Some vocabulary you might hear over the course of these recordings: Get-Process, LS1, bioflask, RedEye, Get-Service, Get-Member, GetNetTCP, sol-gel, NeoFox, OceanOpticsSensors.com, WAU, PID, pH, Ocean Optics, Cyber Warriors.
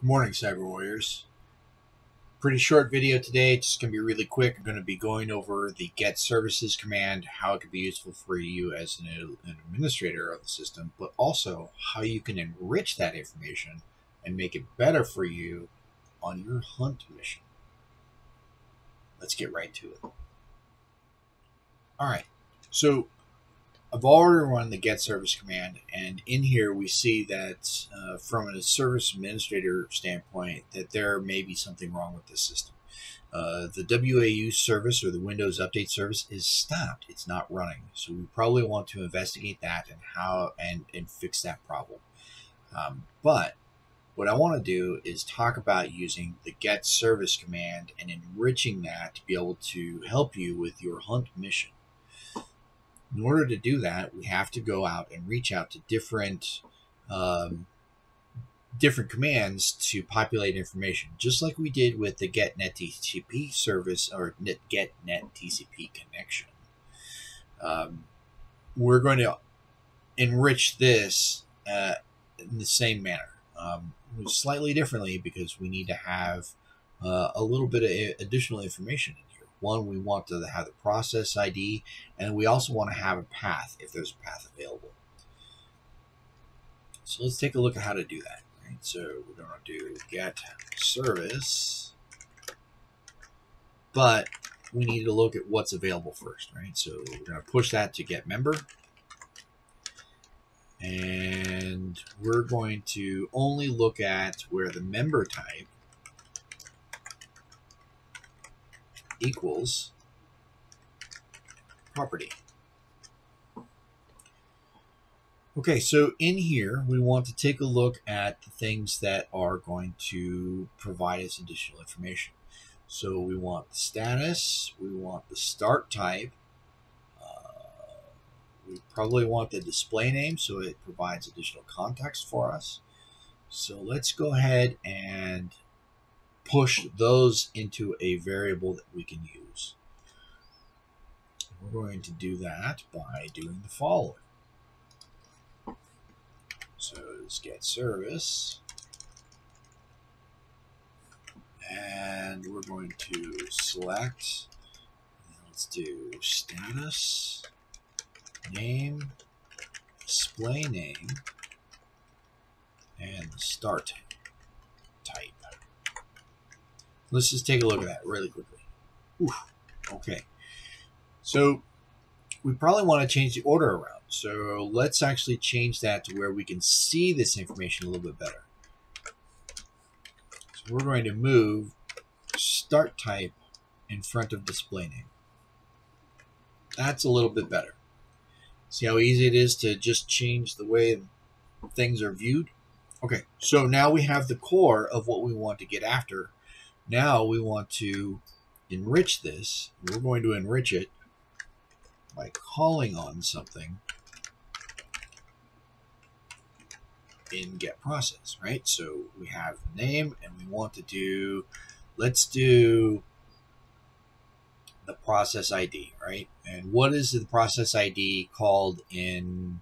Good morning, Cyber Warriors. Pretty short video today. It's just going to be really quick. I'm going to be going over the Get-Services command, how it could be useful for you as an administrator of the system, but also how you can enrich that information and make it better for you on your hunt mission. Let's get right to it. All right. So I've already run the Get-Service command, and in here we see that from a service administrator standpoint that there may be something wrong with this system. The WAU service, or the Windows Update service, is stopped. It's not running. So we probably want to investigate that and how and fix that problem. But what I want to do is talk about using the Get-Service command and enriching that to be able to help you with your hunt mission. In order to do that, we have to go out and reach out to different different commands to populate information, just like we did with the GetNetTCP service or GetNetTCP connection. We're going to enrich this in the same manner, slightly differently, because we need to have a little bit of additional information. One, we want to have the process ID, and we also want to have a path if there's a path available. So let's take a look at how to do that. Right? So we're going to do Get-Service, but we need to look at what's available first. Right? So we're going to push that to Get-Member, and we're going to only look at where the member type equals property. Okay, so in here we want to take a look at the things that are going to provide us additional information. So we want the status, we want the start type, we probably want the display name so it provides additional context for us. So let's go ahead and push those into a variable that we can use. We're going to do that by doing the following. So let's get service, and we're going to select, let's do status, name, display name, and the start type. Let's just take a look at that really quickly. Oof. Okay, so we probably want to change the order around. So let's actually change that to where we can see this information a little bit better. So we're going to move start type in front of display name. That's a little bit better. See how easy it is to just change the way things are viewed? Okay, so now we have the core of what we want to get after. Now we want to enrich this. We're going to enrich it by calling on something in Get-Process, right? So we have name, and we want to do, let's do the process ID, right? And what is the process ID called in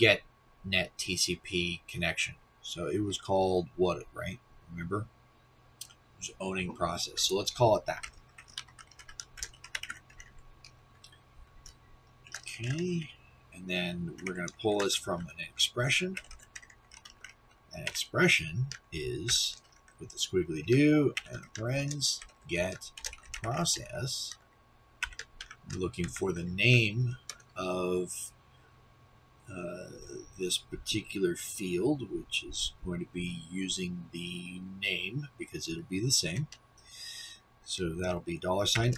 GetNetTCP connection? So it was called what, right? Remember? Owning process. So let's call it that. Okay, and then we're going to pull this from an expression. An expression is with the squiggly do and friends get process. We're looking for the name of this particular field, which is going to be using the name because it'll be the same. So that'll be $_.name,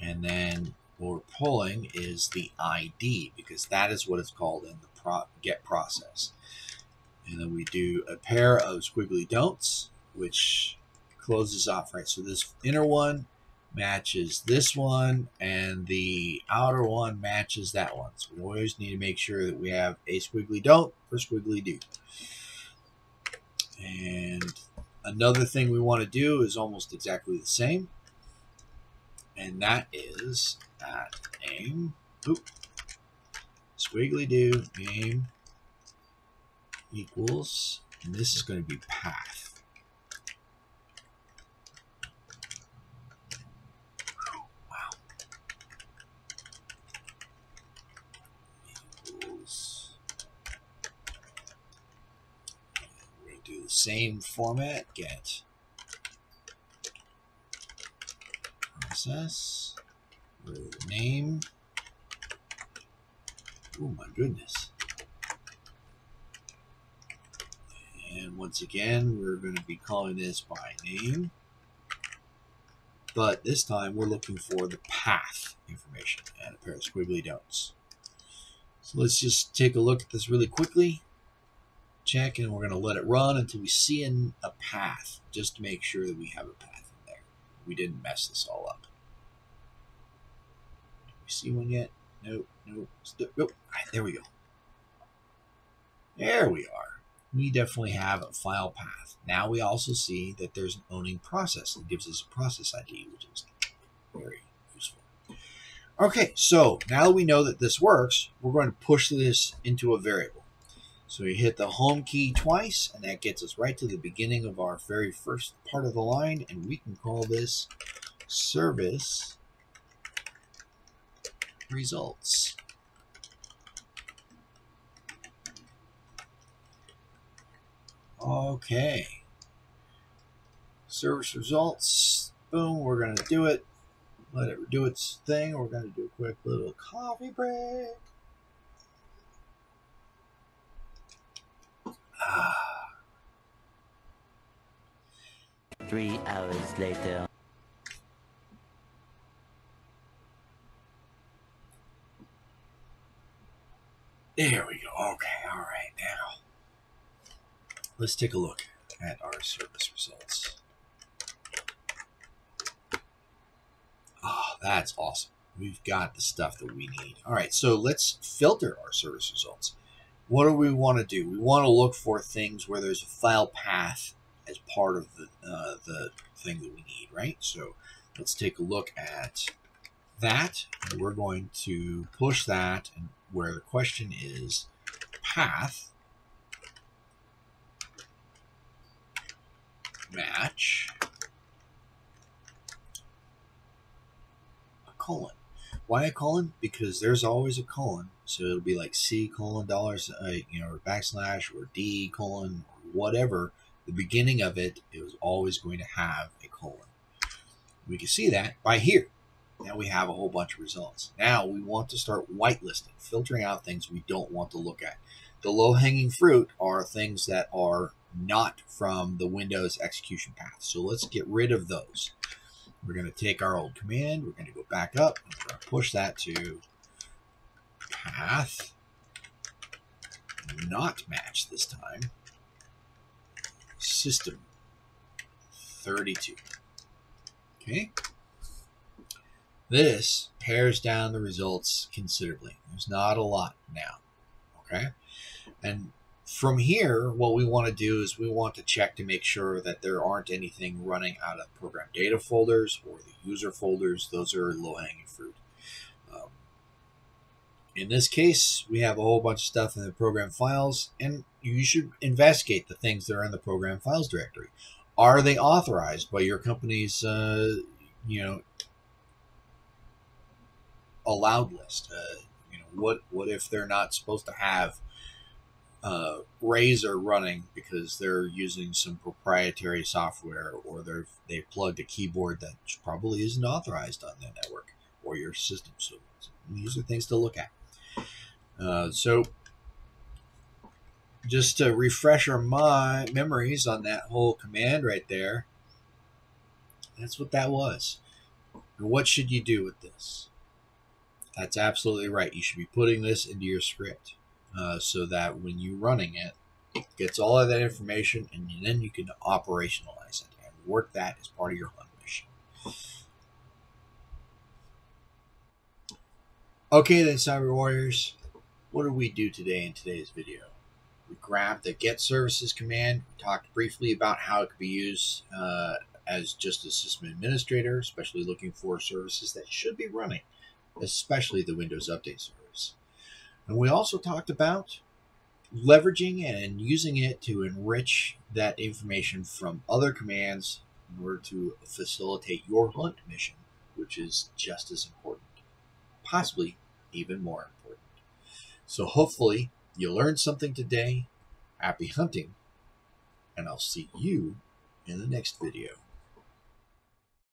and then what we're pulling is the ID because that is what it's called in the get process. And then we do a pair of squiggly don'ts, which closes off, right? So this inner one matches this one, and the outer one matches that one. So we always need to make sure that we have a squiggly don't for squiggly do. And another thing we want to do is almost exactly the same, and that is at name wiggly-do game equals, and this is going to be path. Wow. Equals. We're going to do the same format, get process with name. Oh my goodness. And once again, we're going to be calling this by name. But this time we're looking for the path information and a pair of squiggly dots. So let's just take a look at this really quickly. Check, and we're going to let it run until we see a path, just to make sure that we have a path in there. We didn't mess this all up. Did we see one yet? Nope, nope, nope. All right, there we go. There we are. We definitely have a file path. Now we also see that there's an owning process. It gives us a process ID, which is very useful. Okay, so now that we know that this works, we're going to push this into a variable. So you hit the home key twice, and that gets us right to the beginning of our very first part of the line, and we can call this service results. Okay, service results, boom, we're going to do it, let it do its thing. We're going to do a quick little coffee break. Ah. 3 hours later. There we go. Okay, all right, now let's take a look at our service results. Oh, that's awesome. We've got the stuff that we need. All right, so let's filter our service results. What do we want to do? We want to look for things where there's a file path as part of the thing that we need, right? So let's take a look at that, and we're going to push that, and where the question is path match a colon. Why a colon? Because there's always a colon, so it'll be like C colon dollars, you know, or backslash, or D colon, or whatever. The beginning of it, it was always going to have a colon. We can see that by here. Now we have a whole bunch of results. Now we want to start whitelisting, filtering out things we don't want to look at. The low-hanging fruit are things that are not from the Windows execution path. So let's get rid of those. We're going to take our old command. We're going to go back up. And we're going to push that to path not match this time. System 32. Okay. This pares down the results considerably. There's not a lot now, okay? And from here, what we want to do is we want to check to make sure that there aren't anything running out of program data folders or the user folders. Those are low-hanging fruit. In this case, we have a whole bunch of stuff in the program files, and you should investigate the things that are in the program files directory. Are they authorized by your company's, you know, allowed list? You know, what if they're not supposed to have Razor running because they're using some proprietary software, or they plugged a keyboard that probably isn't authorized on their network or your system? So these are things to look at. So just to refresh our memories on that whole command right there, that's what that was. And what should you do with this? That's absolutely right. You should be putting this into your script so that when you're running it, it gets all of that information, and then you can operationalize it and work that as part of your run mission. Okay then, Cyber Warriors, what did we do today in today's video? We grabbed the Get-Services command. We talked briefly about how it could be used as just a system administrator, especially looking for services that should be running, especially the Windows Update service. And we also talked about leveraging and using it to enrich that information from other commands in order to facilitate your hunt mission, which is just as important, possibly even more important. So hopefully you learned something today. Happy hunting, and I'll see you in the next video.